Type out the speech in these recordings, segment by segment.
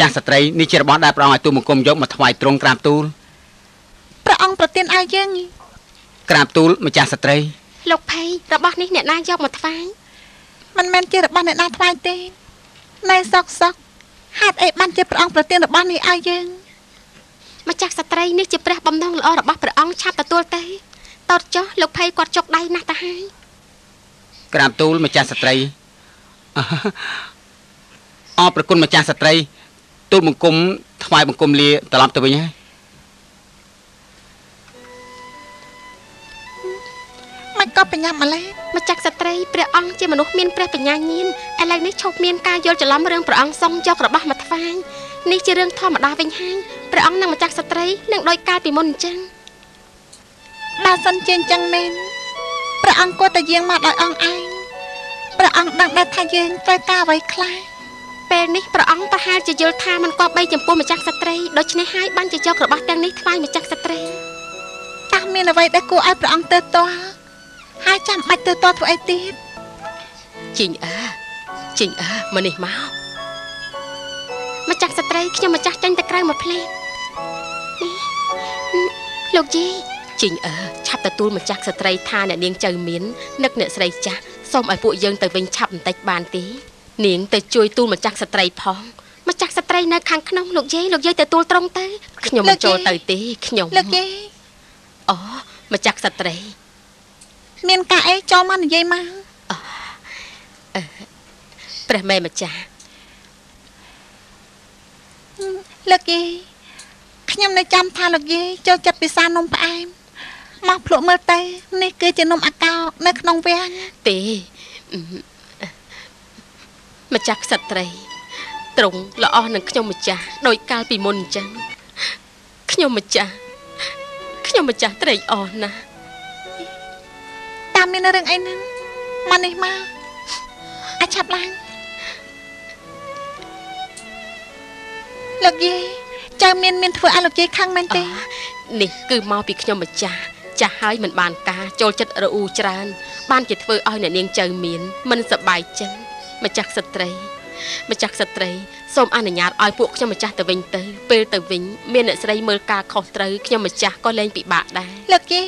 จักสตรีนี่เชื่อบอกได้พระองค์ไอตัวมุกมยกมาถวายตรงกราบตูลพระองค์ประเทศอายังกราบตูลมาจักสตรีหลบภัยระบอกนี่เนี่ยนายยกมาถวายมันแม่นเชื่อบอกเนี่ยนายถวายเต้นายซอกซอกหัดไอ้บ้านเชื่อพระองค์ประเทศระบอกนี่อายังมาจักสตรีนี่จะแปรบำดองหรือระบอกพระองค์ชาติตัวเต้ตอดจ้อหลบภัยกอดจกได้นะตาให้กราบตูลมาจักสตรีอประคุณมาจากสตรีตูบังกลมถวายบังกลมเลียตลับตัวไปยังมันก็เป็นยามอะไรมาจากสตรีเปรียองเจมนุษย์เมียนเปรียเป็นยายินอะไรนี่ชกเมียนกายโยจะล้อมเรื่องเปรียองซองยกระบะมาทางนี่จะเรื่องท่อมาดาเป็นห้างเปรียองนั่งมาจากสตรีนั่งโดยกายปีมนจังดาสันเจนจังเมนเปรียองก็แต่เยียงมาดอยองไอเปรียองดังได้ทะเยนใจกล้าไว้คลายเป็นนี่พระองค์ประหารจะโยธามันก็ไปจำปูมาจากสตรีโดยชนะให้บ้านจะโยกระบอกแตงนี้ทวายมาจากสตรีตามมีอะไรได้กูไอพระองค์เติร์ตัวให้จำไปเติร์ตัวตัวไอตีจริงเออมันนี่มามาจากสตรีขี้มาจากจันตะไคร้มาเพลงลูกจีจริงเออชับตะตูนมาจากสตรีทาเนี่ยเนียงเจอเหม็นนึกเนี่ยสตรีจ้าส้มไอผู้ยังแต่เป็นชับแต่บานตีเนียงแต่จุยตูนมาจากสตรายพองมาจากสตรายนะขังขนมลูกเย้แต่ตัวตรงเตยขยมโจเตยตีขยมลูกเย้อ๋อมาจากสตรายเนียนกะเอจอมันเย้มาเปรย์แม่มาจากลูกเย้ขยมในจำทานลูกเย้เจ้าจับปีศาจนมปลายมาพลุเมื่อเตยนี่คือจะนมอากาศในขนมเวียงตีมาจากสตรีตรงละออนังขยมมาจากโดยการปีมนจังขยมมาจากตรายออนะตามมีนเรื่องไอ้นั้นมันนี่มาอาชับลังลูกเย่เจ้าเมียนเพื่ออาลูกเย่ข้างมันเตนี่คือมาปีขยมมาจากจะให้มันบานกาโจจัดระอูจรานบ้านจิตเพื่ออ้อยเนี่ยเนียงเจ้าเมียนมันสบายจังมาจากสตรีส้มอนุญาตอ้อยพวกขยมมาจากตะวิงเตยเปิลตะวิงเมียนสตรีเมืองกาขอตรึขยมมาจากก็เล่นปีบะได้ลูกเย่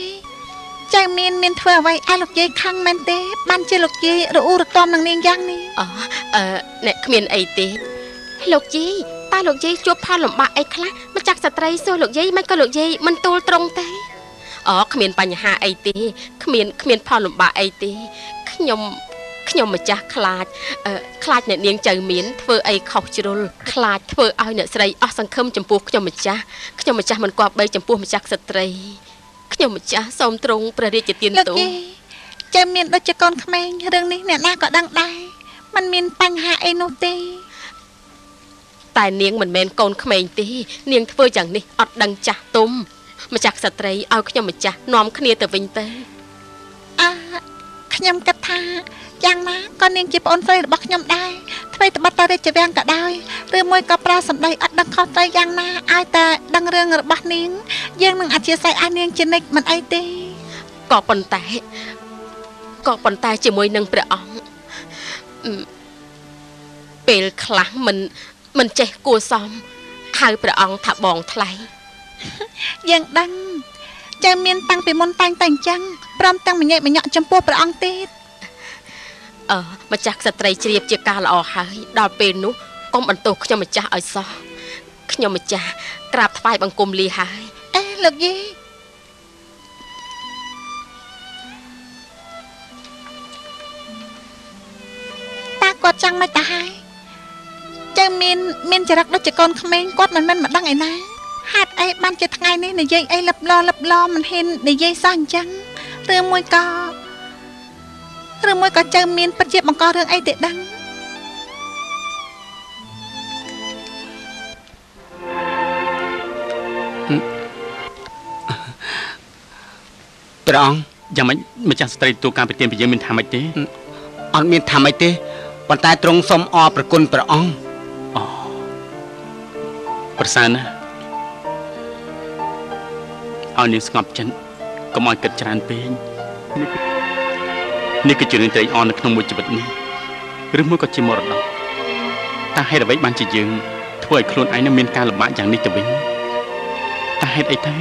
ใจเมียนเถื่อไว้อ้ายลูกเย่ข้างแมนเต้บ้านเจลูกเย่ระอูระตอมนางเนียงย่างนี่อ๋อเนี่ยเมียนไอเต้ลูกเย่ตาลูกเย่จวบพาหลมบะไอคละมาจากสตรีโซลูกเย่มันก็ลูกเย่มันตัวตรงเต้อ๋อเมียนปัญหาไอเต้เมียนพาหลมบะไอเต้ขยมมาจากคลาดเนี่ยเนียงเจอเหม็นเธอไอเขาจิรุลคลาดเธอเอาเนี่ยสไลอสังคมจำปูขยมมาจากมันกวาดใบจำปูมาจากสตรีขยมมาจากสมตรงประเดี๋ยวจะเตียนตัวเจอเหม็นเราจะก่อนขมายเรื่องนี้เนี่ยน่าก็ดังได้มันมีปัญหาไอโนตีแต่เนียงเหมือนแมนก่อนขมายตีเนียงเธออย่างนี้อดดังจักตุ้มมาจากสตรีเอาขยมมาจากน้อมขณีแต่วินเตขยมกระทายังนะก็เนียงจีบอนใจบักยมได้ทำไมแต่บัตตาได้จะแบงก็ได้เรื่องมวยกับปลาสำได้อัดดังเข้าใจยังนะไอแต่ดังเรื่องบักเนียงยังหนึ่งอาชีพใส่ไอเนียงจีนิกมันไอตีก่อปนแต่จีมวยนังเปล่าเปลคลังมันเจ๊กูซ้อมหายเปล่าถ้าบองทลายยังดังจะเมียนตังไปมนตังแต่งจังพร้อมตังมันใหญ่มันเหยาะจำพวกเปล่าตีมาจากสตรีเจียบเจียกาละออหายดาวเปนุก้มอันโตขยมมาจากไอซอขยมมาจากกราบถวายบังคมลีหายเอ๊ะลูกเย่ตากอดจังไม่ตายเจ้าเมียนจะรักเราจะกอนขมิ้งกอดมันมาดังไอ้นะหัดไอ้บ้านจะทั้งไงนี่ในเย่ไอ้ลับล้อมันเห็นในเย่สร้างจังเรื่องมวยกอเรื่องมวยก็เจอเมียนปัจเจกมังกรเรื่องไอเด็ดดังตรองอย่ามาจากสตรีตัวการไปเตรียมไปยังเมียนทำไอเต้ออนเมียนทำไอเต้ปันตายตรงสมอประกุลประองอ๋อประสานนะเอาหนึ่งสงบฉันก็มองกิจการเป็นนี่ก็จุดหนึ่งใจอ่อนขนมวยจิบนี้หรือเมื่อก็จิมอร์ดตาให้ระไว้บ้านจีเยืองท ถ้วยโคลนไอ้น้ำเมียนการละหมาดอย่างนี้จะเป็นตาเห็ดไอ้ท่า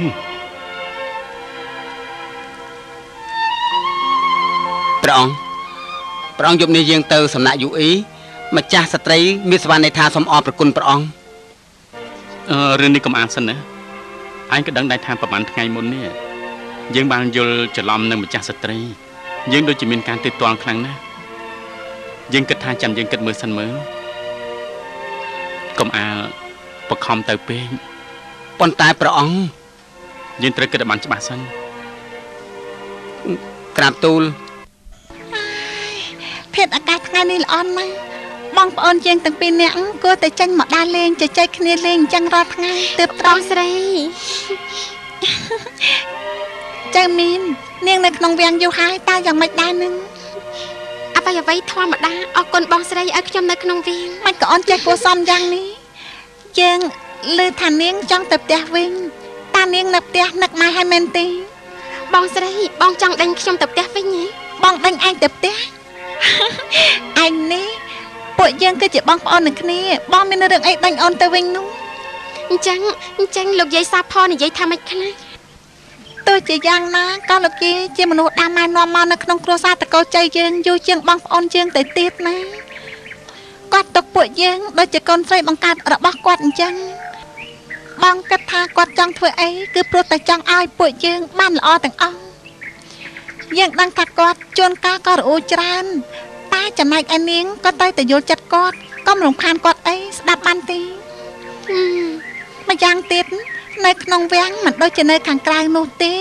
พระองค์ยมในเยียงเตอสำนักอยู่อีมาจ้าสตรีมิสวานในทาสมอประกุลพระองค์เรื่องนี้ก็มาสนะไอ้ก็ดังได้ทานประมาณไงมนเนี่ยยังบางยลจะล้อมในมาจ้าสตรียังโดยจะมีการติดตองครั้งนะยังกระทาจันยังกระมือสันมือก็มาประคองเตอเป้งปนตายพระองค์ยังตระกระดมันจะมาสันกราบตูลเห็ดอากาศไงนี่อ่อนไหมบางปอนเจียงตั้งปีเนี่ยก็แต่จังหมอดาเลงจะใจคเนเลงจังรอดไงเติบโตใส่จังมินเนียงในขนมเวียงอยู่หายตาอย่างไม่ได้นึงอาไปอย่าไว้ทอหมอดาออกคนบองใส่เอาขยมในขนมเวียงมันก็อ่อนใจกูซ้อมอย่างนี้เจียงลือฐานเนียงจังเติบเดียวิ่งตาเนียงนับเดียนักมาให้เมนตีบองใส่บองจังดังขยมเติบเดียวิ่งนี้บองดังไอเติบเดียไอ้นี่ปวดยังก็จะบ้องอ่อนหนึ่งคนนี้บ้องไม่เรื่องไอ้ดังอ่อนตะเวงนู้นจังลูกยายซาพอนี่ยายทำไมคะนะตัวจะยังนะก็ลูกยายจะมนุษย์ดามานอมมาในขนมครัวซาตะเกาใจยังอยู่เชียงบ้องอ่อนเชียงแต่ตีบนะกวาดตกปวดยังโดยจะกลอนใส่บังการระบกวาดจังบ้องกระทากวาดจังถ้วยไอ้คือโปรแต่จังไอ้ปวดยังบ้านละอแต่งอ่องยังดังตะกวาดจนกาก็รู้จานตาจะไม่ไอเนียงก็เตยแต่โยจัดกอดก็หลงคานกอดไอ้ดับบันตีมายังติดในขนมแวงมันโดยจะในขังกลางนูตี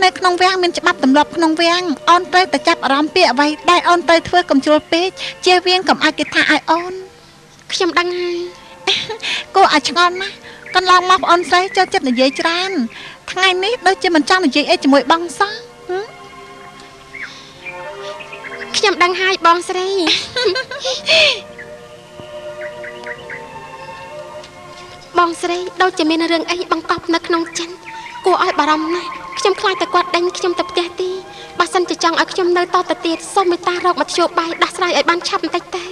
ในขนมแวงมันจะบับตำรวจขนมแวงอ่อนเตยแต่จับร้อมเปียไว้ได้อ่อนเตยเทือกกับโจเป๊ะเจเวียงกับอากิธาไออ่อนขยำดังไงกูอาชงอนนะกันลองมาอ่อนใส่เจ้าเจ็บหนึ่งเยจานทั้งไงนี้โดยจะมันจ้างหนึ่งเยไอจมวยบังซ่าขยำดังหายบองใส่บองใส่เราจะมีเรื่องไอ้บังตบนักน้องจันกูอ้อยบารมนะขยำคลายแต่กวาดดังขยำตับแกตีบัสันจะจังไอ้ขยำเนยต่อแต่เตียดส้มไม่ตาเรามาโชว์ใบดัสไรไอ้บ้านชับแต่แต่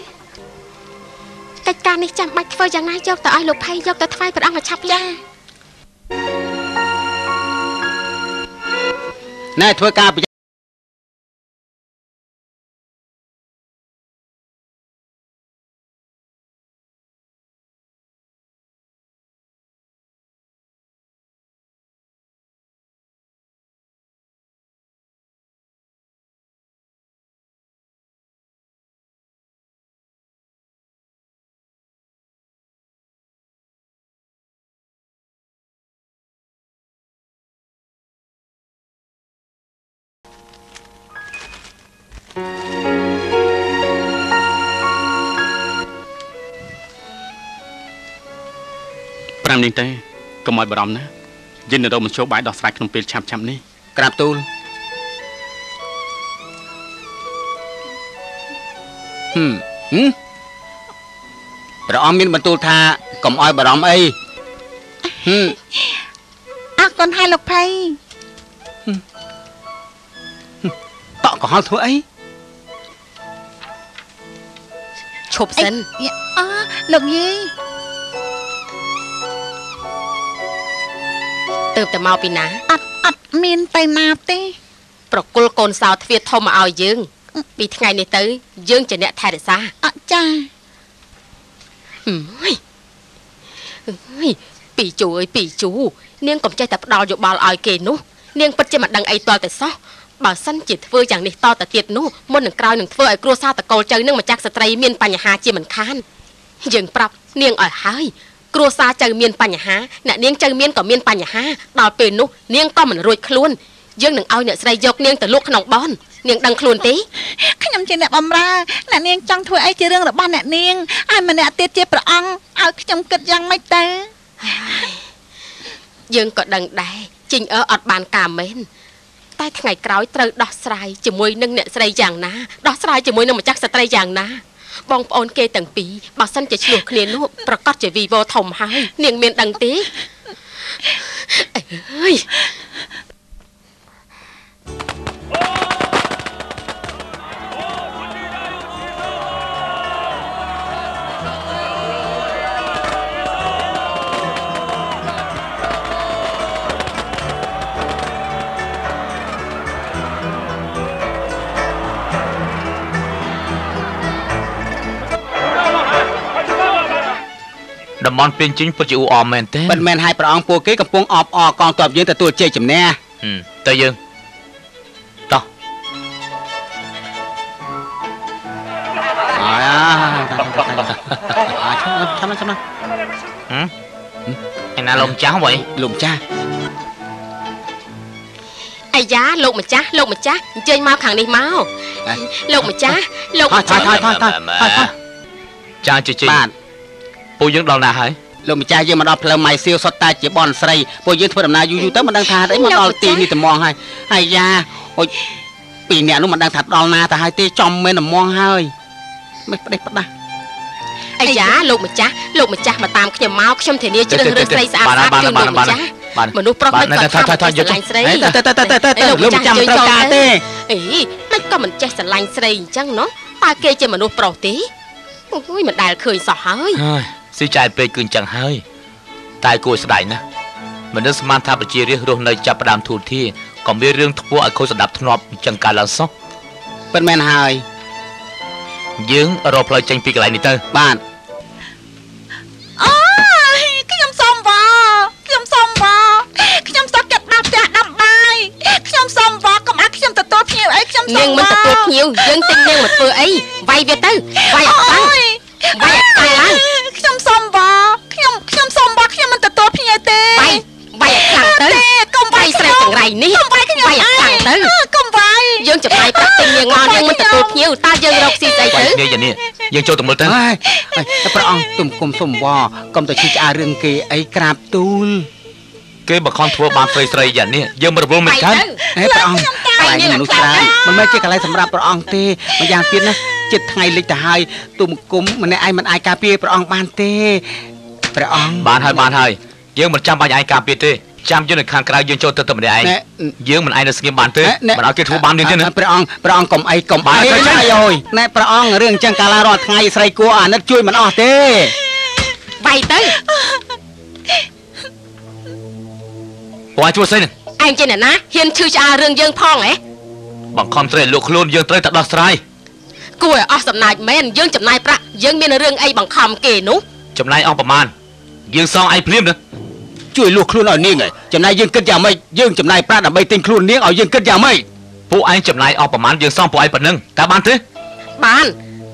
กิจการนี้จำบัดเฟอร์อย่างนายยกแต่ไอ้ลูกไพ่ยกแต่ทวายแต่อังหัดชับยานายทัวการประมาณนี้เต้ก็มอยบารมนะยินดีเรามันโชว์ใบดอกสายขนมเปี๊ยะช้ำๆนี่กราบตูลบารมมินบรรทูลทาก็มอยบารมไอ้อาก่อนให้หลบภัยต่อก็ห้าวถ้วยชบเซนอ๋อหลบยี่เติมแต่เมาปีนะอัดมินไปนาตีปรกุลโกนสาวทวีทอมมาเอายืงปีทั้งไงในตื้อยืงจะเนี่ยแทนซะอ๋อจ้าปีจูเอ้ยปีจูเนียงกบใจแต่ดาวอยู่บาลอยเกนุเนียงปัจจัยมันดังไอตัวแต่ซะบาสั้นจิตเฟื่ออย่างนี้ต่อแต่เทียนนุมนหนึ่งกลาวหนึ่งเฟื่อไอกลัวซาตะโกเจอเนื่องมาจากสตรีเมียนปัญหาเจียมันค้านยืงปรับเนียงอ่อยหายกลัวซาเจอเมียนปัญหาเนี่ยเนียงเจอเมียนกับเมียนปัญหาดาวเป็นนุเนียงก็เหมือนรวยคล้วนเยื่อหนึ่งเอาเนี่ยใส่ยกเนียงแต่ลูกขนมบอลเนียงดังคล้วนตีขยำเจนเนี่ยบอมราเนี่ยเนียงจังถวยไอ้เจอเรื่องระบาดเนี่ยเนียงไอ้มันเนี่ยเตี้ยเจี๊ยบประอังเอาขยำกึดยังไม่เตะเยื่อก็ดังได้จริงอดบานกามเมนใต้ทั้งไงกล้วยเตยดอกใส่จมูกนึ่งเนี่ยใส่อย่างนะดอกใส่จมูกนึ่งมาจากสตรีอย่างนะบองปอนเกตังปีบาสันจะฉลองเคลียนุประกาศจะวีโวถมหายเนียงเมียนดังตีเอ้ย มอนเป็นจริงปัจจุบันแมนเต้เป็นแมนไฮประองปูเก้กับปวงออบอกองตอบยืนแต่ตัวเจจมแน่แต่ยืนต่อทำนะไอ้น่าลมจ้าไว้ลมจ้าไอ้ยาลงมาจ้าลงมาจ้าเจยมาขังในเมาลงมาจ้าลงมาจ้าจ้าจีจีปูยังดอกนาหายลงมาจ้ายังมาดอกเพลิงไม้เซียวสตาจีบอลใส่ปูยังทวดดำนาอยู่ๆตั้งมันดังทาได้มาดอกตีนี่แต่มองให้ไอ้ยาปีเนี่ยลูกมันดังถัดดอกนาแต่หายตีจอมเมนแต่มองให้ไม่ได้ปะนะไอ้ยาลงมาจ้ามาตามขยำเมาขยำเทนี่จะเดินเรือใส่สะอาดอยู่ลงมาจ้ามันนุ๊กปลอกไม่ก่อนทำแต่สไลน์ใส่แต่ลูกจ้าเจอจอเต้ไอ้นั่นก็มันใจสไลน์ใส่จังเนาะตาเกยเจอมันนุ๊กปลอกตีโอ้ยมันได้เคยสอเฮ้ยสิใจไปกึ่งจังเฮ้ยตายกูสไลน์นะมันนึกสมานทาปจีเรียกรวมในจับประดามทูที่ก่อนมีเรื่องทั่วไอ้คนสนับสนุนจังการลังซอกเป็นแมนไฮยืงเราพลอยจังปีกไหลนี่เต้บ้านเนียงมันตะตัวเหี่ยวยังติงเนียงมันเปื่อยไวเวต้าไวอักตังไวอักตังแล้วขยำซอมบะขยำมันตะตัวเหี่ยวเต้ไวอักตังเต้ก้มไวแสดงอย่างไรนี่ไวอักตังเต้ก้มไวยังจะไปปรับติงเนียงงอนยังมันตะตัวเหี่ยวตายังเราซีใจเต้เนี่ยอย่างนี้ยังโจตุ่มมือเต้พระองค์ตุ่มกลมสมวอกลมตัวชี้จ่าเรื่องเกย์ไอ้กราบตูนเกย์บักคอนทัวร์บานเฟยเตยอย่างนี้ยังมันรวมเหมือนกันไอ้พระองค์มันไม่ใช่อะไรสำหรับประองเตมันยางเพี้ยนนะจิตไงเลยแต่หายตุ่มกุ้มมันในไอมันไอกาเปียประองบานเตประองบานไฮยืงมันจำบานไอกาเปียเตจำยืงในคางกระยืงโจตเตมันไอยืงมันไอในสกิมบานเตมันเอาเกทูบานเดียนนะประองกลมไอใช่โอยในประองเรื่องจังการรอดไงใส่กัวนัดช่วยมันออกเตใบเตไว้ช่วยใส่หนึ่งไอเจนนะเฮียนชื่อจะเรื่องยืงพ่องไอบางคำเตยลูกคลุนยังเตยตัดดอกสไลกูเอาสำนายแม่นยังจำนายประยังมีเรื่องไอ้บางคำเก๋นุจำนายเอาประมาณยังซองไอ้เพลียมนะช่วยลูกคลุนเอานี่ไงจำนายยังกึศยาไม่ยังจำนายประดับใบติงคลุนเนี้ยเอายังกึศยาไม่ผู้ไอ้จำนายเอาประมาณยังซองผู้ไอ้ปนึงตาบ้านเต้บ้าน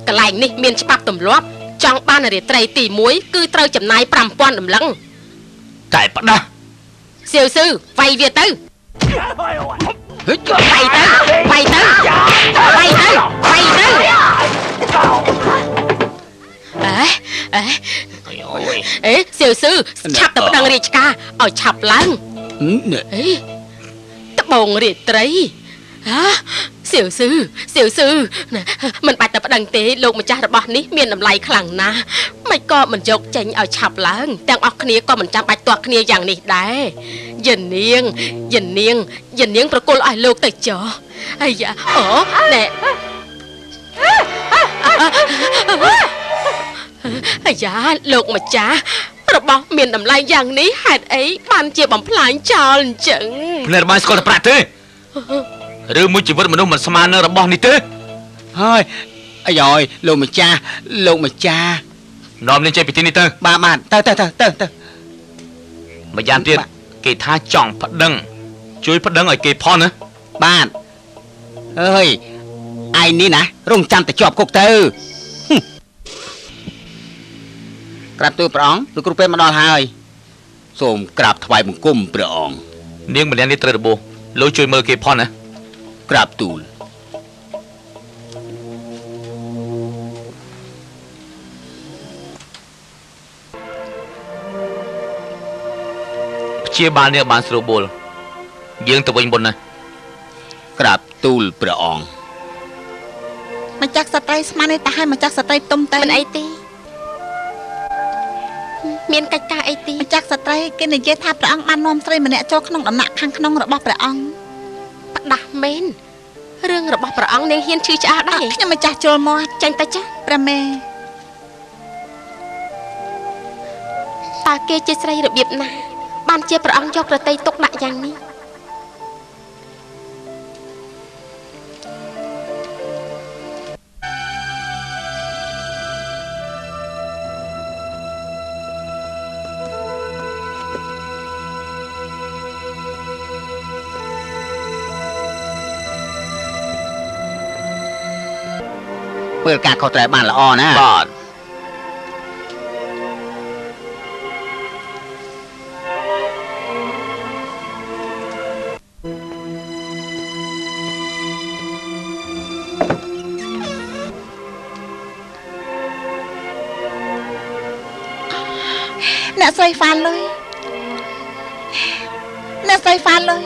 กระไรนี่เมียนฉบับตุ่มลบจังบ้านอะไรเตยตีมวยคือเตยจำนายปรำปอนดำลังไก่ปะนะเซียวซื่อไฟเวียตื้อไปเต้ไปเต้เอ๊ะเสี่ยวซื้อฉับตะบังรีชกาเอาฉับลังตะบงรีตรีฮะเสี่ยวซื้อมันไปตะบังเตะลงมาจ้าระบอนี้เมียนน้ำลายขลังนะไม่ก็มันยกใจเอาฉับลังแต่ออกเนี้ยก็มันจำไปตัวเนี้ยอย่างนี้ได้ยันเนียงประกอบไอ้ลูกแต่เจาะไอ้ยาอ๋อแน่ไอ้ยาลูกมาจ้าระบบเมียนดำลายอย่างนี้หาดไอ้บ้านเจี๊ยบบ่มพลายจอลจังเนื้อบ้านสกอตปราเต้หรือมุจิวัตมันนุ่มมันสมานเนื้อระบบนี่เต้เฮ้ยไอ้ยอยลูกมาจ้าน้องเล่นใจไปที่นี่เต้บ้านเต้มายามเตี้ยเกยท่าจ่องพัดดังช่วยพัดดังไอ้เกยพ่อนะบ้านเฮ้ยไอ้นี่นะรุ่งจำแต่จอบกุกเตอกราบตัวพระองค์ลูกครูเป็นมานอนหายส่งกราบถวายบุญกุมพระองค์เนียงมันเลี้ยงนี่เตอร์โบเราช่วยเมื่อเกยพ่อนะกราบตูลเชี่ยบานเนี่ยบานสโลบอลยืงตะวันบนนะกราบตูลพระองค์มาจากสไตร์สมาในตาให้มาจากสไตร์ต้มเตยมันไอตีเมียนกัจจาไอตีมาจากสไตร์กินในเยธาพระองค์มานอมใส่มันเนี่ยโจขนมดำหนักข้างขนมระบบพระองค์ปัดดาเมนเรื่องระบบพระองค์เนี่ยเฮียนชื่อจ้าได้ยังมาจากโจมอจันตาจ้าประเมตาเกจิสไตร์ระเบียบนะบ้านเจี๊ยบประอังยกระเตยตกหนักอย่างนี้ ปืนกาเข้าใจบ้านละอ่อนะบอดน่าใส่ฟันเลยน่าใส่ฟันเลย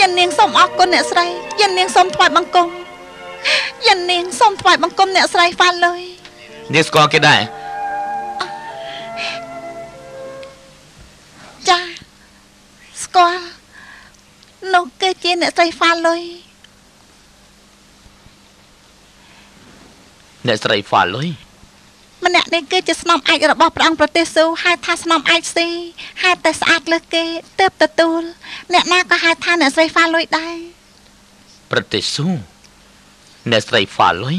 ยันเนียงส้มออกก้นเนี่ยใส่ยันเนียงส้มถวายบังกงยันเนียงส้มถวายบังกงเนี่ยใส่ฟันเลยนี่สกอร์ก็ได้จ้าสกอร์นกเกจีเนี่ยใส่ฟันเลยเนี่ยใส่ฟันเลยมันเนี่ยนี่คือจะสนามไอระบบประอังประเทศซูให้ท่าสนามไอซีให้แต่สะอาดเลยเกเติบตะตูลเนี่ยน่าก็ให้ท่าเนี่ยใส่ฟ้าลอยได้ประเทศซูเนี่ยใส่ฟ้าลอย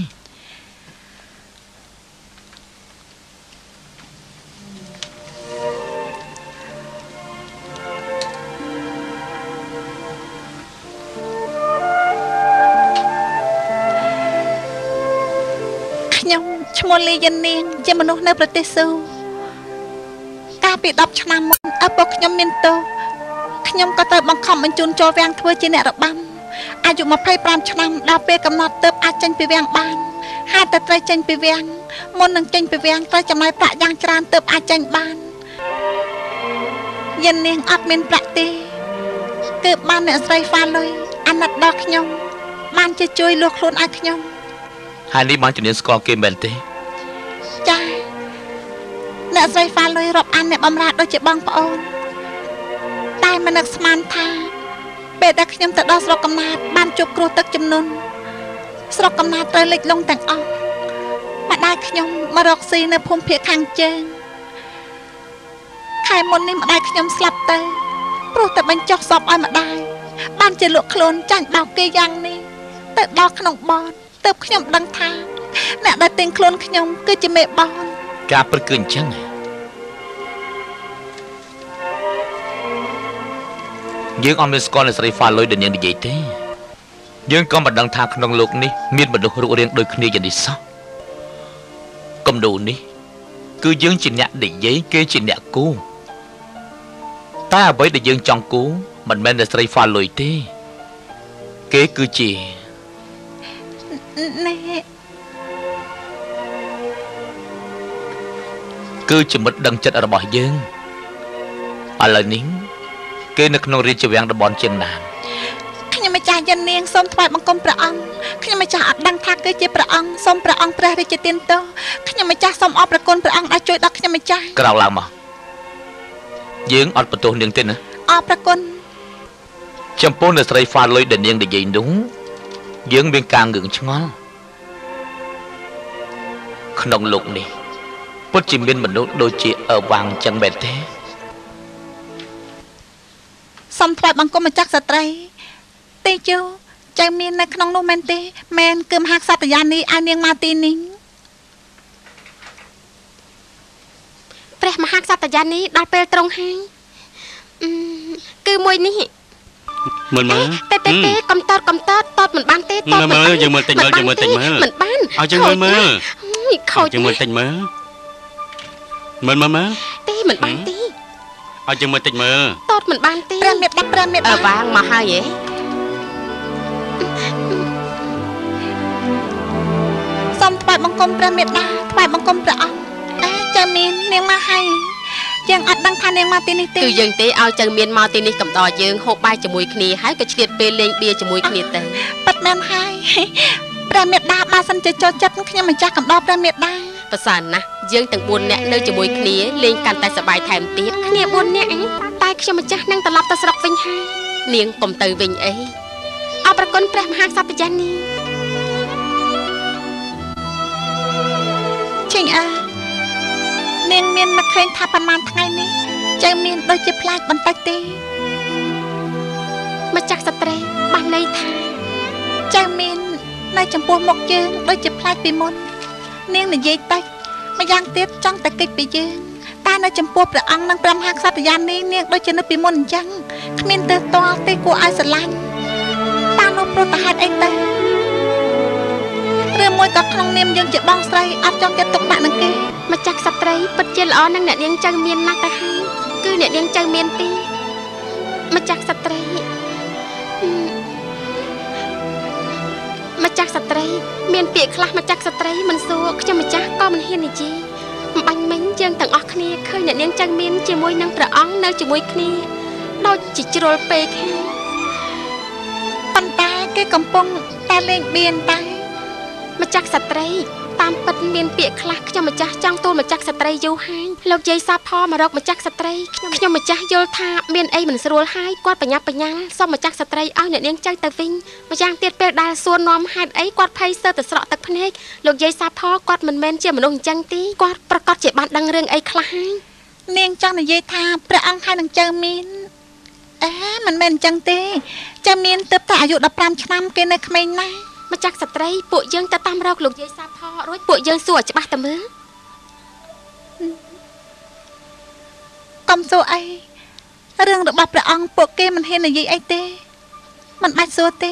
ชมลียันเนียงเจมนุษย์ในประเทศซูกาปิดดับชนะมันอปกยมมินโตขยมก็เติบบังคับมันจุนโจแวงทัวจีเนรบัมอายุมาไพ่ปรามชนะดาวเปกำนอดเติบอาจันไปแวงบ้านห้าแต่ใจจันไปแวงมนหนังจันไปแวงใจจำไม้ประยางจรานเติบอาจันบ้านยันเนียงอับมินประตีเกิดบ้านเนรไซฟานเลยอันนัดดอกขยมบ้านจะช่วยลวกล้นอาขยมฮันนี่มันจะเนียนสกอร์เกมแบบนี้จ้าเนื้อใส่ฟ้าเลยรอบอันเนี่ยบำราดโดยจะบังปอนตายมันนักสมานทาเปิดดักยมตะดอสโลกำนาดบ้านจุกครูตึกจำนวนสโลกำนาดเตยเล็กลงแต่งออกมาได้ขยมมารอกซีในภูมิเพียงทางเจนไข่มนนี่มาได้ขยมสลับเตยปลุกแต่บรรจบสอบอ้อยมาได้บ้านจะหลวกโคลนจันดาวเกยังนี่เตยดอกขนมบอลเติบขยมดังทางเนี่ยได้เต็งโคลนขยมก็จะเมะบอลกาประกึ่นช่างยืงออมเดสกอนและสไลฟ้าลอยเดินยังดีใจเต้ยืงก็มาดังทางขนมโลกนี้มีบัดดุรุเรียงโดยคณีอย่างดีสักกำดูนี้คือยืงจินเนี่ยดีใจเกยจินเนี่ยกู้ตาไว้แต่ยืงจังกู้มันแม่นแต่สไลฟ้าลอยเต้เกยคือจีคือจมุดดังจัดระบายยืงอะไรนิ้งเกนักนรีจะแหวงระบอนเชียงนามขยมจ่ายันเนียงส้มถวายบังคมประอังขยมจ่าดังทักเกจีประอังส้มประอังประริจเตียนโตขยมจ่าส้มอประกนประอังอาจุยดักขยมจ่ากล่าวลามะยืงอดประตูหนึ่งเต้นนะอประกนจำปูนเดสไรฟานลอยเด่นยังได้ยินดุ้งยืงเบียงกลางเงืองชงอนขนมหลกนี่ปัจจิมเป็นมนุษย์โดยจีเอาวางจังแบบเท่สมถอยบังก็มาจักสตรีเตจิวใจมีในขนมโนแมนเตแมนเกิมหักสัตยานีอาเนียงมาตีนิงเปรมหักสัตยานีดาเปลตรงหางคือมวยนี่เหมือนมั้ยเป๊ะเป๊ะกำตอดกำตอดตอดเหมือนบ้านเต้ตอดเหมือนบ้านยังเหมือนติงเหมือนยังเหมือนติงเหมือนเหมือนบ้านเอาจังเหมือนมือเขาจังเหมือนติงมือเหมือนมือตีเหมือนบ้านตีเอาจังเหมือนติงมือตอดเหมือนบ้านตีเปรมเม็ดดับเปรมเม็ดบ้างมาให้เย่สมถวายบังคมเปรมเม็ดนะถวายบังคมประอังเจมินเนียงมาให้ยังอัดดังทานยังมาตีนิตีคือยังตีเอาจังเมียนมาตีนิกับต่อยังหกใบจมูกหนีให้กระเฉียดเป็นเลงเบียจมูกหนีแต่ปัดแมนให้ประเมดดาบาสันจะโจจัดขยำจ้ากับดอกประเมดดาประสานนะยังต่างบุญเนี่ยเนื้อจมูกหนีเลงการแต่สบายแถมตีเนี่ยบุญเนี่ยตายขยำจ้านั่งตลับตะสลับวิ่งให้เนียงกลมเตยวิ่งเอ้เอาประกันประมหาสัพยานีเชิงอาเนียงเมียนมาเคยทาประมาณไงนี้เจอเมียนโดยจะพลาดบรรทัดตีมาจากสเตรบานในทางเจอเมียนในจำปูหมกยืนโดยจะพลาดปีมนเนียงหนึ่งเย่ตายมายังเตี้ยจังแต่กิดปียืนตาในจำปูประอังนางปรำหักสัตยานี้เนียงโดยจะนึกปีมนจังขมิ้นเตอตัวตีกูไอสลันตาโนโปรตาหัดเองเตเรื่อง มวยก็คลองเนมยังจะบ้องไส้อัดจองจะตกบ้านนั่งเกมาจากสับไตรปัจเจลอ้อนั่งเนี่ยยังจังเมียนนักตะไคร้คือเนี่ยยังจังเมียนตีมาจากสับไตรมาจากสับไตรเมียนเปียกคลามาจากสับไตรมันโซ่ก็จะมาจากก็มันเฮียนอีจีบังมันยังต่างออกนี่เคยเนี่ยยังจังเมียนจีมวยนั่งตะอ้องนั่งจีมวยนี่เราจิจโรลเปกปันตาเกกำปองตาเล่งเบียนตามาจากสตรีตามปัดเมียนเปียกคลักขยมาจากจังตูนมาจากสตรียูไฮเราใจซาพ่อมารอกมาจากสตรีขยมาจากโยธาเมียนไอเหมือนสโรลไฮกวาดปัญญาปัญญาซ่อมมาจากสตรีเอาเนี่ยเลี้ยงใจตะวิงมาจากเตียดเปียกดาส่วนน้อมไฮไอกวาดไพเซอร์ตะสระตะพเนกเราใจซาพ่อกวาดเหมือนเมนเจียมนองจังตีกวาดประกอบเจ็บบันดังเรื่องไอคลังเลี้ยงจังในโยธาประอังไฮนังเจอมินมันเมนจังตีจะเมียนเติบแต่อายุดับปรามชนำเกณฑ์ขมิ้นนะมาจากสตรีปวดยังตะตามเราหลงยายซาพ่อร้อยปวดยังสวดจะบ้าตะมือคำโซไอเรื่องระบาดประอังปวดเกมันเห็นในยายไอเต้มันมาโซเต้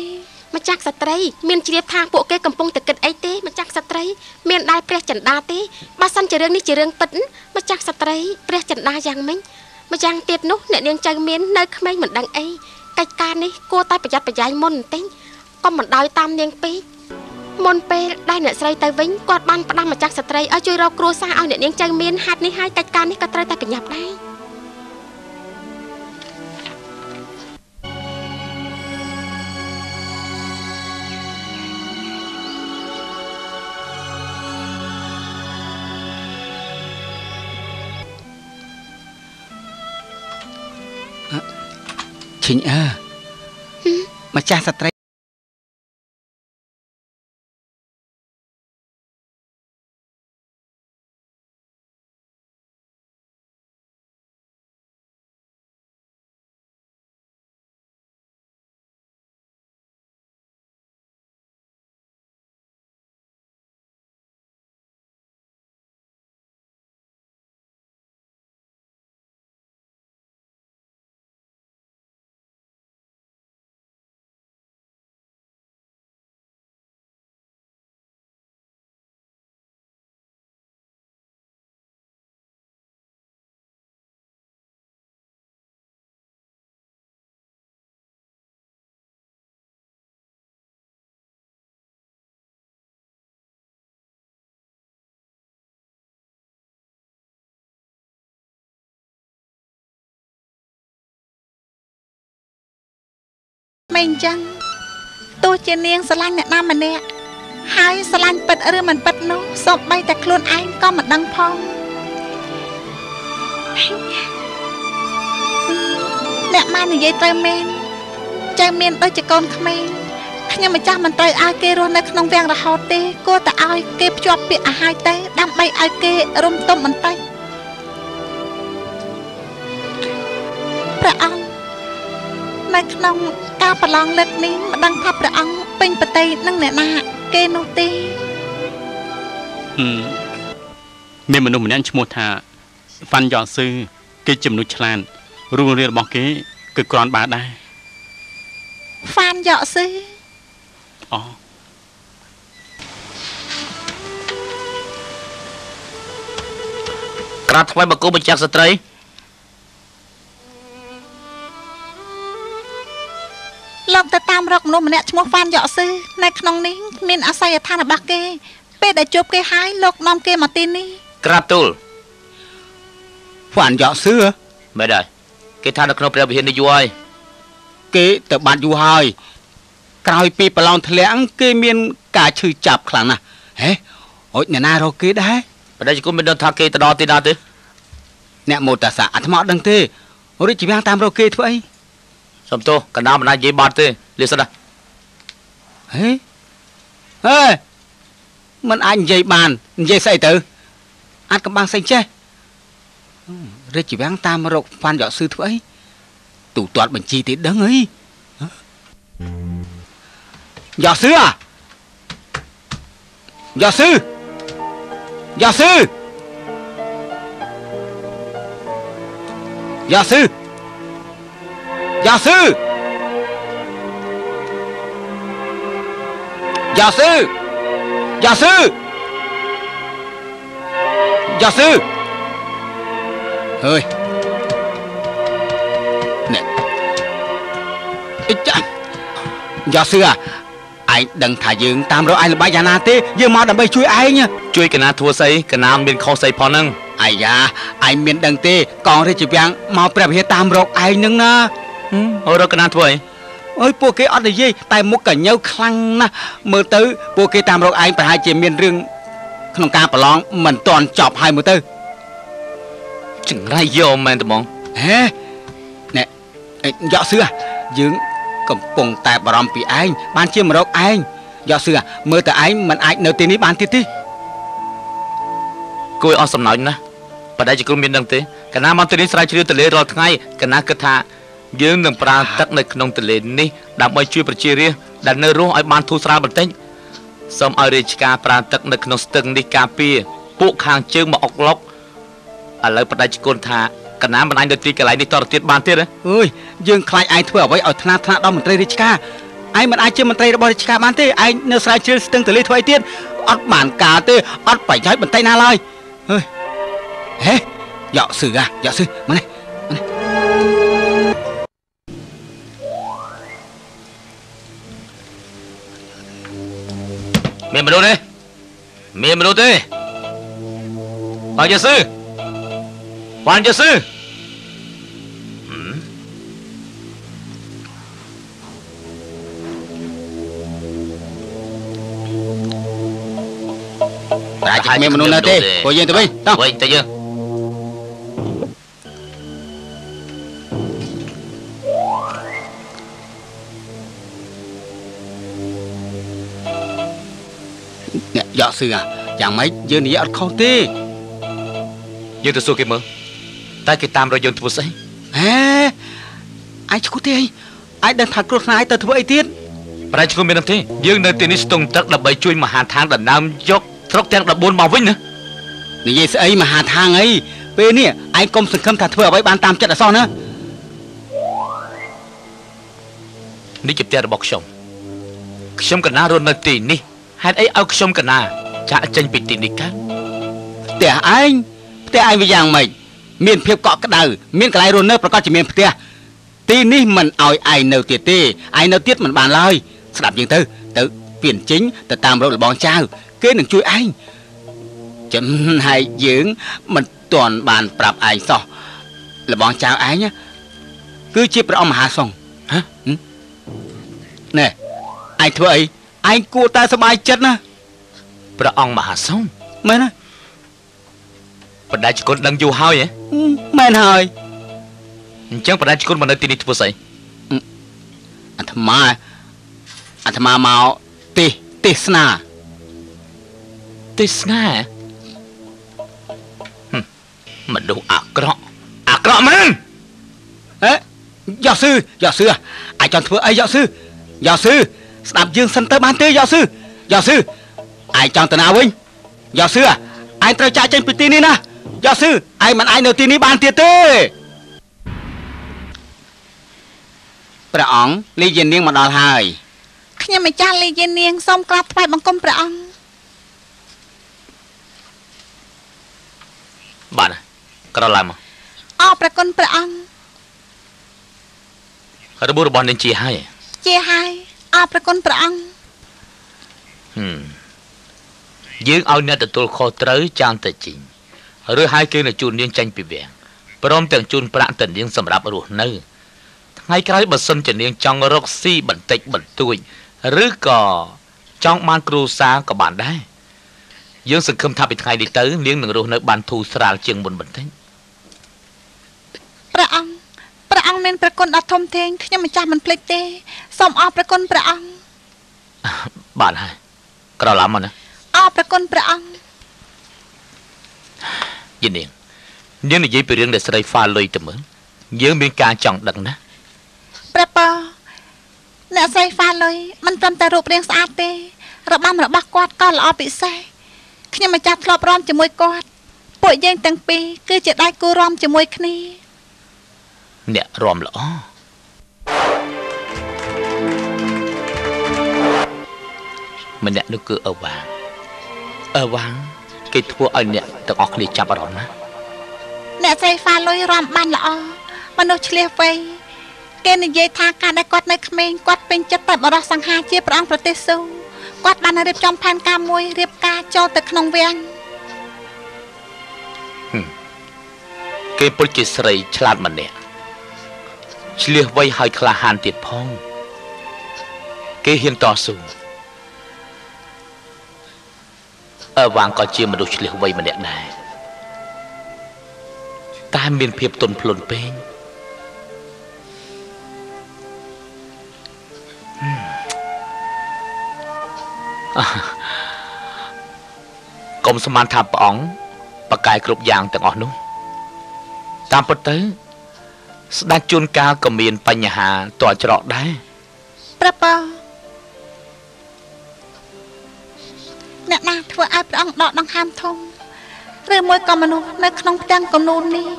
มาจากสตรีเมียนจีเรียบทางปวดเกกำปงตะเกิดไอเต้มาจากสตรีเมียนได้เปรี้ยจันดาเต้บ้าสั้นจะเรื่องนี้จะเรื่องปิ้นมาจากสตรีเปรี้ยจันดาอย่างมั้งมาจากเตียดนุ๊กเนี่ยยังใจเมียนในขมิ้นเหมือนดังไอไก่การนี่กลัวตายประหยัดประหยัดมนต์เต้ก็เหมือนได้ตามเนียงปีมนเปได้เนี่ยใส่แต่วิ่งกวาดบ้านประดับมาจากสตรีเอาช่วยเราครัวซาเอาเนี่ยเนียงใจเมียนหัดนี่ให้ไก่การนี่กระต่ายแต่ประหยัดได้ชิงมาจากสตรีไม่จังตัวเจเนียงสลันเนี่ยน้ามันเนี่ยหายสลันปัดเรื่องมันปัดน้องสอบใบแต่คลุนไอ้ก็มันดังพองเนี่ยมาหนูยัยเตยเมนเจเมนโดยจะโกนขมิ้นขยำมาจ้ามันเตยอาเกโรนักน้องแวงระหอบเตะกูแต่อาเกจวบเปียอาหายเตะดำใบอาเกรมต้มมันเตยประอังนักน้องกาปลองเล็กนี้มาดังทับระอังเป็นปะเตยนั่งเนี่ยนาเกโนตีเมื่อมนุษย์เหมือนนั้นชโมธาฟันหย่อนซื้อเกจิมนุชลานรูเรียบบอกเกคือกรอนบาได้ฟันหย่อนซื้ออ๋อการทำไมมาโกงมาจากสตรีลองแต่ตามรอกนุ่มเนี่ยชมฟันหยอซื้อในขนมนี้มีอาศัยทานบักเกเป็ดได้จุบเกหายลกนอมเกมาตินี่กราบตูลฟันหยอซื้อไม่ได้เกทานขนมเปรี้ยวเห็นได้ยุ้ยเกแต่บาดยุ้ยกลายปีปลองทะเลอังเกมีนกาชื่อจับขลังนะเฮ้ยโอ๊ยเนี่ยน่าเราเกได้ประเดี๋ยวกูเป็นเดินทางเกตดอติดาติเนี่ยโมตัสสะอัตมะดังเตโอ้ยจีบยังตามเราเกทั่วไอสมโตกันน้ำมันน่าเย็บบาดเตะเลี้ยสระเฮ้ยมันอันเย็บบานเย็บใส่เต๋ออันกับบางใส่เช่เรื่องจีบแบงตามมารกฟันหยอดซื้อถ้วยตู่ตอดบัญชีติดดังเอ้ยหยอดซื้ออย่าซื้อ อย่าซื้อเฮ้ยเนี่ยจ้ะอย่าซื้อไอ้ดังถ่ายยืงตามเราไอ้ระบายยานาเต้ยืมมาดังไปช่วยไอ้เนี่ยช่วยกันนาทัวใส่กันนาเป็นเขาใส่พอนั่งไอ้ยาไอ้เมียนดังเต้กองได้จีบยังมาแปรเปลี่ยนตามเราไอ้นึงนะเอาเรากันนาทัวเอ้ยพวกเกออะไรยี่แต่มุกกันเงาคลั่งนะมือตื้อพวกเกตามเราไอ้ไปหาเจียมเมียนเรื่องขนมกาปลองเหมือนตอนจอบไฮมือตื้อจึงไรโยมแมนตมองเฮ้เนี่ยยอดเสื้อยืงกำปงแต่บารมปีไอ้บ้านเชี่ยมรกไอ้ยอดเสื้อเมื่อแต่ไอ้มันไอ้เนื้อตีนี้บ้านที่ที่กูอ่อนสำนักนะปัจจัยจะกลุ่มเป็นดังเต้คณะมันตีนี้สลายชื่อตะเลรอดง่ายคณะกระทะยืงหนึ่งปราตักในขนมตะเลนี่ดำไปช่วยประชีเรียดันเนื้อรู้ไอ้บ้านทูสราบันเต้สมอริชกาปราตักในขนมสตึงในกาปีปุ๊กคางเชื่อมาออกล็อกอะไรปัจจัยกลธากันน้ำมันไอเดือดตีกันไหลในตอนติดบานเตี้ยนะเฮ้ยยืงคลายไอเถื่อไว้เอาธนาดอมมันเตยริชกาไอมันไอเชื่อมันเตยบริชกาบานเตี้ยไอเนื้อสายเชื่อสตึงตะเลถอยเตี้ยอัดหมานกาเตี้ยอัดไปย้อยบนไตนาลอยเฮ้ยเฮ้ยหยอกสื่ออะหยอกสื่อมาเลยเมียมาดูดิไปจะซื้อวันจะซื้อแต่ใครไม่มาโน่นนะเต้โวยเย็นตัวไปต้องโวยใจเย็นเนี่ยยอดเสืออย่างไม่เย็นนี้อัดเข้าเต้เย็นตัวสู้กี่มือตายกิตามเราโยนทุบใส่เฮ้ไอ้ชุกุเตยไอ้เดินทางกรุณาไอ้เติร์ทุบไอ้เตี้ยประชาชนเป็นอะไรยืนในตีนิสตงตักดับใบช่วยมหาทางดับน้ำยกทรกแทงดับบนบ่อวิ่งนะนี่ยัยไอ้มหาทางไอ้เปเนี่ยไอ้กรมสังคมถัดทุบเอาไว้บานตามจัดซ่อนนะนี่จิตเตอร์บอกชมกันนารนในตีนี่ให้ไอ้เอาชมกันนาจะจันปิดตีนิกันแต่ไอ้ไปยังไม่เมียนเพียบเกาะกระดาษเมียนกระไรโรนเนอร์ประกอบจีเมียนเตียตีนี่มันเอาไอเนื้อเตี้ยตีไอเนื้อเตี้ยมันบานลอยสลับยิงเตอเตอเปลี่ยนจริงแต่ตามเราบอลเจ้าเกินหนึ่งช่วยไอจำให้ยืงมันตอนบานปรับไอซอระบอลเจ้าไอเนี่ยคือจีบเราหาส่งฮะเนี่ยไอเถอะไอกูตาสบายจัดนะประองมหาส่งไม่นะประดาชกนดังอยู่เฮาเนี่ยแม่นเฮยจังประดาชกนมันตีนี่ทุบใส่อัตมามาเอาตีสนามันดูอักเกราะมันเอ๊ะยอดซื้อยอดซื้อไอจอนเพื่อไอยอดซื้อยอดซื้อสนับยืนสันเตอร์บ้านเตยยอดซื้อยอดซื้อไอจอนตนาวิ่งยอดซื้อไอเตยจ่ายเจนปิตีนี่นะยอดซื้อไอ้มันไอ้เนื้อตีนี้บานเตี้ยเต้ประอ๋องลีเย็นเนียงมาดอลไฮขยันไม่จ้าลีเย็นเนียงส้มกลับไปบังกลมประอ๋องบ้านกระลามาอ๋อประกนประอ๋องกระบุรบอลเดินจีไฮอ๋อประกนประอ๋องยืงเอาเนื้อตัวคอเตยจางแต่จริงหรือให้เกินจูนเลี้ยงจังปีเบียงพร้อมแต่งจูนปราณแต่เลี้ยงสำหรับรูนนื้อให้ใครบัดสนจะเลี้ยงจังรกซี่บันเต็กบันตุยหรือก่อจังมันครูซากับบานได้ยังสังคมทำเป็นไงดีเต๋อเลี้ยงหนึ่งรูนนื้อบานทูสราเชียงบนบันเต็กประอังเน้นประกนอัธมเทงที่ยังไม่จามันเพลเตสมอประกนประอังบานให้กระลำมันนะอ๋อประกนประอังยินดียังได้ยินไปเรื่องเด็กสไลฟ้าเลยแต่เหมือนยังมีการจังดังนะประปอเนื้อสไลฟ้าเลยมันจำแต่รูปเรียงสะอาดเตะระบ้าระบักกวาดก็ละอปิใส่ขึ้นมาจับรอบร้อมจมวยกวาดป่วยยังตั้งปีคือจะได้กูร้อมจมวยคณีเนี่ยร้อมเหรอมันเนี่ยนึกคือเอาวาง วังกิทัวอันเนี่ยตอกเลยจับอร่อยนะเนื้อใจฟ้าลอยรำมันละอมันเอาเฉลี่ยไปเกณฑ์ในทางการได้กวาดในเขมรกวาดเป็นจัตตาบรสังหาเจี๊ยบร้องประเทศสูกวาดบ้านเรียบจอมพันกามวยเรียบกาโจตึกขนมเวียงเกณฑ์ปุจิสไรฉลาดมันเนี่ยเฉลี่ยไว้หายคลาหันติดพ้องเกณฑ์เห็นต่อสู้วางก็เจี๊ยบมาดูเฉลี่ยไว้มันเนี่ยได้ตาเมียนเพียบตนพลนเป้งกรมสมานทาปองประกายกรุบยางแต่อ่อนนุ่มตามประตูสดาจุนกากระเมียนปัญหาต่อจรอได้ประปองนานาทัวไอประองดอกดังหามทงเรื่องมวยกมนุในขนมจังกนูนี่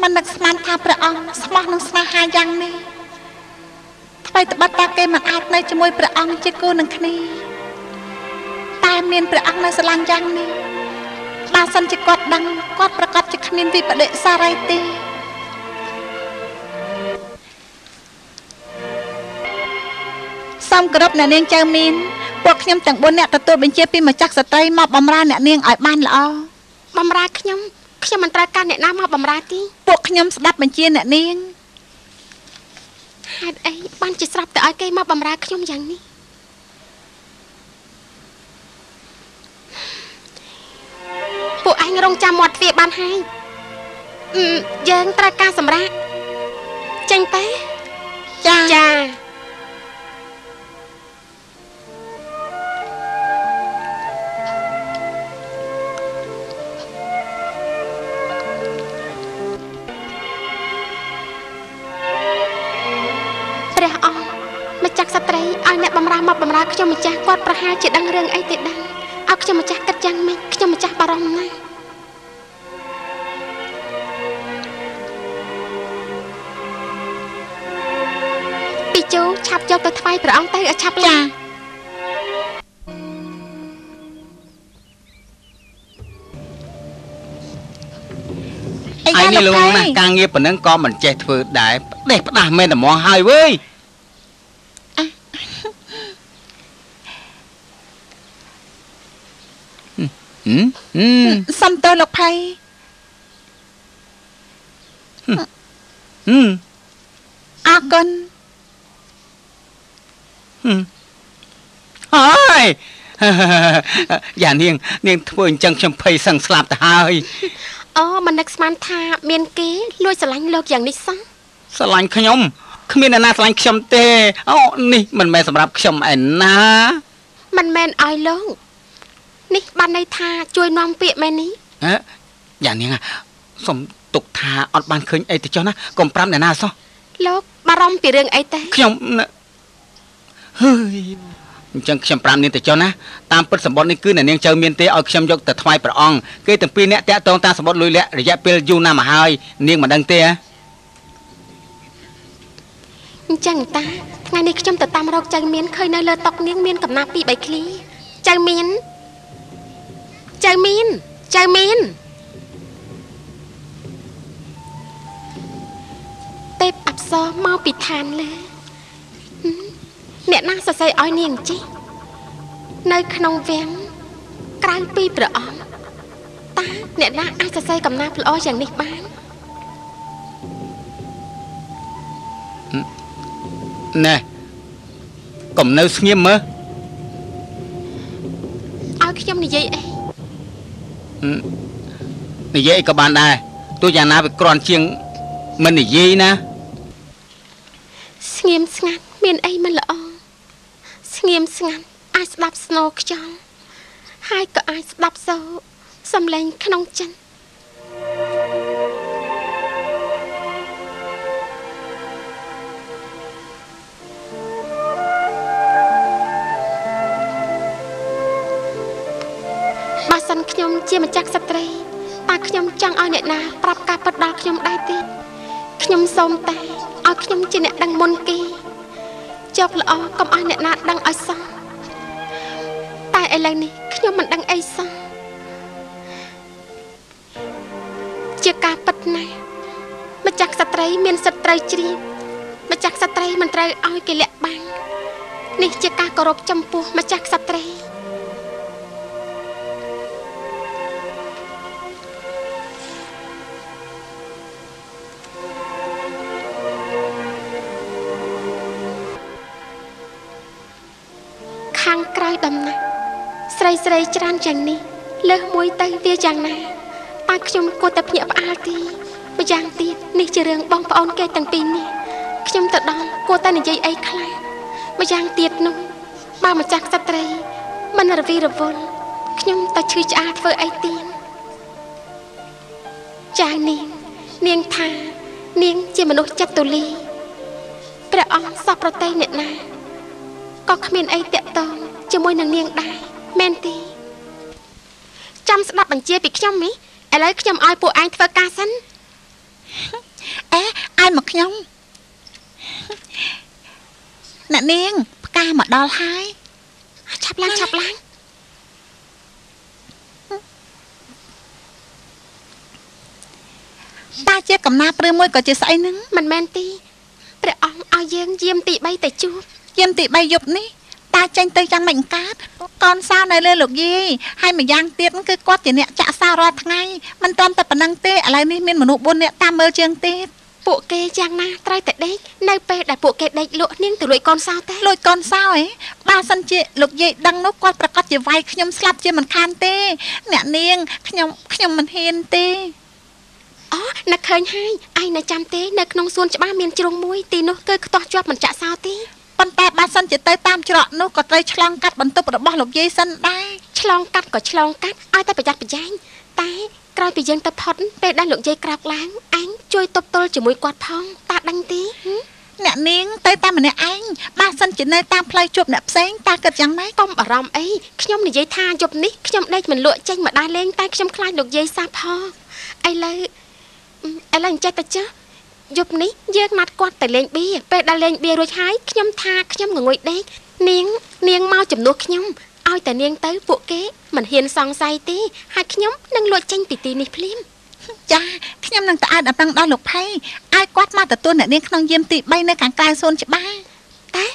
มันนักสมานทาประองสมองนักสมาหายังนี่ไปตบตาเกมันอาจในจมวยประอังเจกูนังคณีตาเมียนประอังในสลังยังนี่ตาสันจิกอดดังกอดประกอบจิคณินวิปเดสารายตีซ้ำกระบเนี่ยเนียงเจมินพวกขยมแต่งบนเนี่ยตะตัวเป็นเจี๊ยบปีมาจักสไตร์มาบำราเนี่ยเนียงอ่อยบ้านละอ๋อบำราขยมมันตราการเนี่ยน้ามาบำราตีพวกขยมสดับเป็นเจี๊ยเนี่ยเนียงไอ้บ้านจิตรับแต่ไอ้แกมาบำราขยมอย่างนี้พวกไอ้เงรงจำหมดเสียบ้านให้ยังตราการสำระจังเต้จ้าขยมจักรกอดประหาเจดังเรื่องไอติดดังเอาขยมจักรกัดจังไหมขยมจักรปารองไงปีจูฉับเจ้าตัวทวายประอังเตยฉับจ้าไอ้นี่ลุงนะการเงียบปนนั้นก็เหมือนเจถือได้เด็กประดาเมนแต่มองหายเว้ยซ้ำเตอร์หลอกภัยอากันเฮ้ยอย่าเนียงทวนจังชมภัยสั่งสลับแต่เฮ้ยอ๋อมันนักสมานทาเมียนเก๋ลวยสลังโลกอย่างนี้ซะสลังขยมขมิ้นนาสลังขยมเตะอ๋อนี่มันแม่สำหรับขยมแอนนะมันแมนไอโลกนี่บ้านในทาช่วยน้องเปียแม่นี้อย่างนี้ไงสมตุกทาอดบ้านคืนไอติเจ้านะกลมปรำเนี่ยน่าซ้อแล้วบารมปีเรื่องไอเต้ขยมเฮ้ยจังขยมปรำเนี่ยติเจ้านะตามเปิดสมบัติในคืนเนี่ยยังเจอเมียนเตอเอาขยมยกแต่ทวายประอ่องเกยแต่ปีเนี่ยแต่ตรงตาสมบัติลุยแหละระยะเปรี้ยวยูน่ามาหายเนี่ยมันดังเตะจังตาไงในขยมแต่ตามเราจังเมียนเคยในเลอตกเนี่ยเมียนกับนาปีใบคลีจังเมียนใจมินเต็บอับซอเมาปิดทานเลยเนี่ยน่าสะใจอ้อยเนียงจิในขนมเวียงกลางปีเปล่าตาเนี่ยน่าอาจจะใจกับน้าเปล่าอย่างนี้บ้างนี่กลมเนื้อเงียบมั้ยอ้อยขยมนี่ยัยนี่เย่กับบานได้ตัวอย่างน้าไปกรอนเชียงมันนี่เย่นะเงียบสงัดเมียนไอมันละอองเงียบสงัดไอสลับสโนกจองให้ก็ไอสลับโซสำเร็จขนมจันขยมเจียมจักสตรีตาขยมจังเอาเนี่ยนาปรับการปฏิบัติขยมได้ตีขยมสมแต่เอาขยมเจียเนี่ยดังมนกีจบละออกำเอาเนี่ยนาดังอัศแต่ ไอ้แรงนี่ขยมมันดังไอ้ซังเจ้ากาปัดนายมาจากสตรีเมียนสตรีจรีมาจากสตรีมันตรายเอาเกลี่ยบังนี่เจ้ากากรบจำปูมาจากสตรีข้างไกลดำนะใส่ใส่จานจังนี่เลิกมวยไตเวียจังนะตาขยมโกตะเพียบอาตีมาจังตีนี่เจริญบองปอนแกตังปีนี่ขยมตะดองโกตะในใจไอ้คลายมาจังตีนุ่มบ้ามาจากสตรีมันระวีระวนขยมตะชื่อจ่าเฟอไอตีนจางนี่เนียงทาเนียงเจมนุจัตุลีพระองค์สอบประเตยเนี่ยนะก็ขมิ้นไอเตะตองจะมวยนางเนียงได้แมนตีจำสลับบังเจียปิดขยมไหมไอ้เลยขยมอ้อยปูไอเฟอร์กาซันเอ๊ะไอหมกขยมนางเนียงกาหมดดอลไฮฉับล้างฉับล้างตาเจี๊ยบกับนาเปลือยมวยก็จะใส่นึงมันแมนตีเปลือยอ่องเอาเยี่ยงเยี่ยมตีใบแต่จูบเยี่ยมตีใบหยบนี่ตาจังตีจังเหม็นก๊าซก่อนสาวในเลือดหลอกยี่ให้มันยางเตี้ยนั่นคือกอดจีเนี่ยจะสาวรอดไงมันตอมแต่ปนังเตะอะไรนี่มีมนุษย์บนเนี่ยตามเมื่อเจียงเตี้ยปวกเกยจังนาไตรแต่เด็กในเปย์แต่ปวกเกยเด็กโลนิ่งแต่ลอยก่อนสาวเตะลอยก่อนสาวเอ๋บ้าสันเจหลอกยี่ดังนกกอดประกอบจีไว้ขยมสลับจีมันคานเต้เนี่ยเนียงขยมมันเฮนเต้อ๋อนักเคยให้ไอ้นายจำเต้นักนงส่วนจะบ้าเมียนจรงมุ้ยตีนกเกยต่อจวบมันจะสาวเต้ปันแต่บ้าสันจะเตยตามจระนกก็เตยฉลองกัดบรรทุกประบอบหลบเยสันได้ฉลองกัดก็ฉลองกัดไอ้แต่ประยัดประยัยตายกลายไปยังตะพอดไปได้หลบเยกราบล้างอังช่วยตบโตจมุ้ยกวาดพองตาดังตีเนี่ยนิ่งเตยตามมันเนี่ยอังบ้าสันจะเนยตามพลายจวบเนี่ยแสงตาเกิดยังไหมต้มอารมณ์ไอ้ขยมในเยท่าจบนี้ขยมได้เหมือนลวดแจ้งมาได้เล่นตายขยมคลายหลบเยซาพอไอ้เลยไอ้หลังใจแต่เจ้ายุบนี้เยอะมัดกวาดแต่เลงเบียไปดาเลงเบียรวยใช้ขยำทาขยำงวยเด็กเนียงเมาจมนัวขยำเอาแต่เนียงเต๋อปวกเก๋มันเห็นซองใส่ตีหาขยำนั่งลอยเจงปีตีนี่พลิมจ้าขยำนั่งแต่อาดับนั่งดาวหลบไพ่ไอ้กวาดมาแต่ตัวเนี่ยเนียงขนมเยี่ยมตีใบในกลางกลายโซนจะบ้าแต่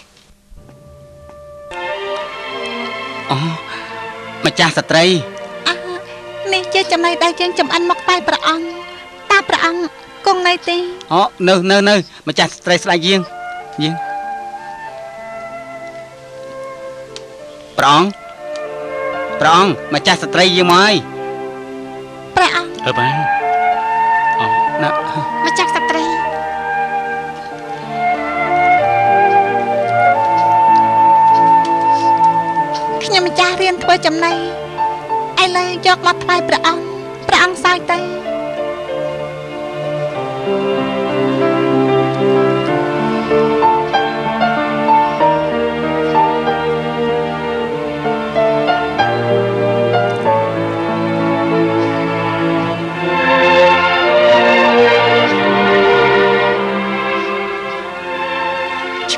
อ๋อมาจ้าสตรีอ๋อนี่เจ้าจำในได้เจ้าจำอันมักไปประอังตาประอังกงในตีอ๋อเนอมาจากไตรสลายเยี่ยงปรองมาจากสตรีเยี่ยงไหมปรองเออบ้างอ๋อนะมาจากสตรีขยมจ่าเรียนเธอจำในไอ้เลยยกมาทายปรองสายตี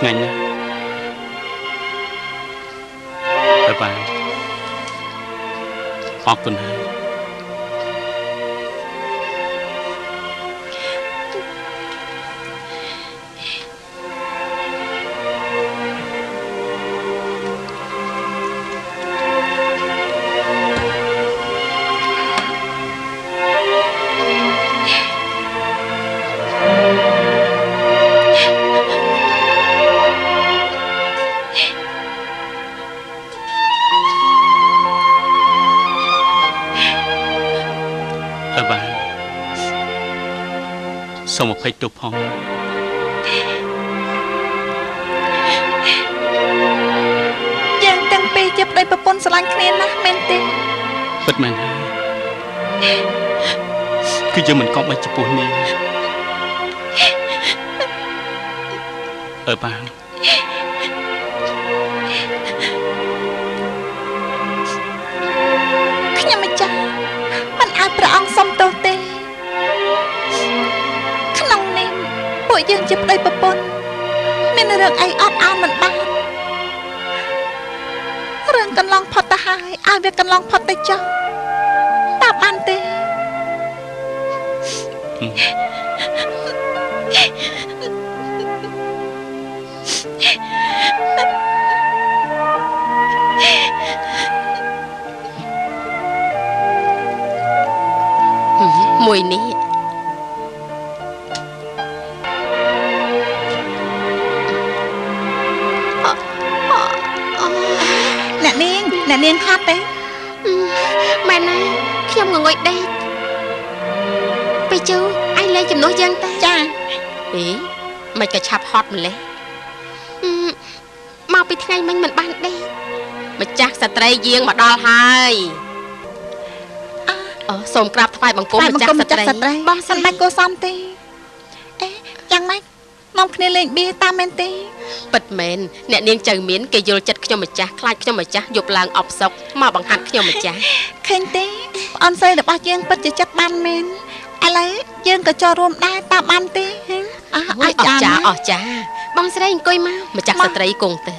ไงนะไปออกคุณฮะสมภัยตุพองยังตั้งปีเจ็บได้ประปนสลายเคลียนนะเมนติปัดมันคือจะเหมือนกอบใบจะปูนี้เออบางขยำจ้ามันอาประอังสมโตเตยังเจ็บได้ปะปนไม่ในเรื่องไอ้ออดอ้ามันบ้าเรื่อง รื่องกันลองพอตะหายอาเวกันลองพอตะจังตาปันเตมวยนี้แม่เนียนคาดเต้แม่นายขี้งงงอยเด็กไปจูไอ้เล่จมน้อยยังเต้จ้าอีมันกระชับฮอตมันเลยมาไปที่ไหนมันบ้านเด็กมันจากสตรีเยียงมาดอลไฮอ๋อสมกราบทวายบังโกมันจากสตรีบ้านสันไมโกซัมเต้เอ๊ะยังไงน้องคณีเล่นเบียตามเมนเต้ปัดเมนเนี่ยเนียงใจเมียนเกยโยจัดขยมมาจ้าคลายขยมมาจ้าหยบลางออกซอกมาบังหันขยมมาจ้าเข่งตีออนเซ่เด็กบ้านยังปัดจะจัดบ้านเมนอะไรยังก็จะรวมได้ตามบ้านตีอ๋อจ้าอ๋อจ้าบังเซ่ยังก้อยมาจากสตรีกงตี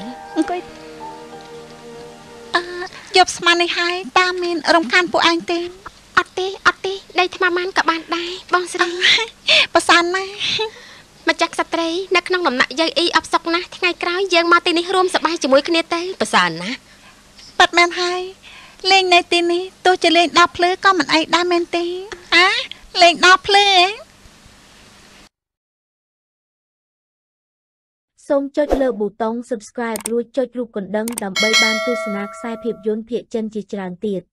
หยบสมานิไฮตามเมนรำคาญผู้อังตีอดตีได้ทำมันกับบ้านได้บังเซ่ประสานไหมมาจากสตรีนักน้องหนุ่มนักยายอีอับซอกนะที่ไงกล้าวยังมาตีนี้รวมสบายจมูกคเนเต้ประสานนะปัดแมนไฮเล่นในตีนี้ตัวจะเล่นดาวเพลือก็เหมือนไอ้ดาวแมนตีอะเล่นดาวเพลือส้มจดเลือกบุตอง subscribe รู้จดรูปกดดังดำใบบานตุสนักสายเพียบยนเพียเจนจีจางเตียด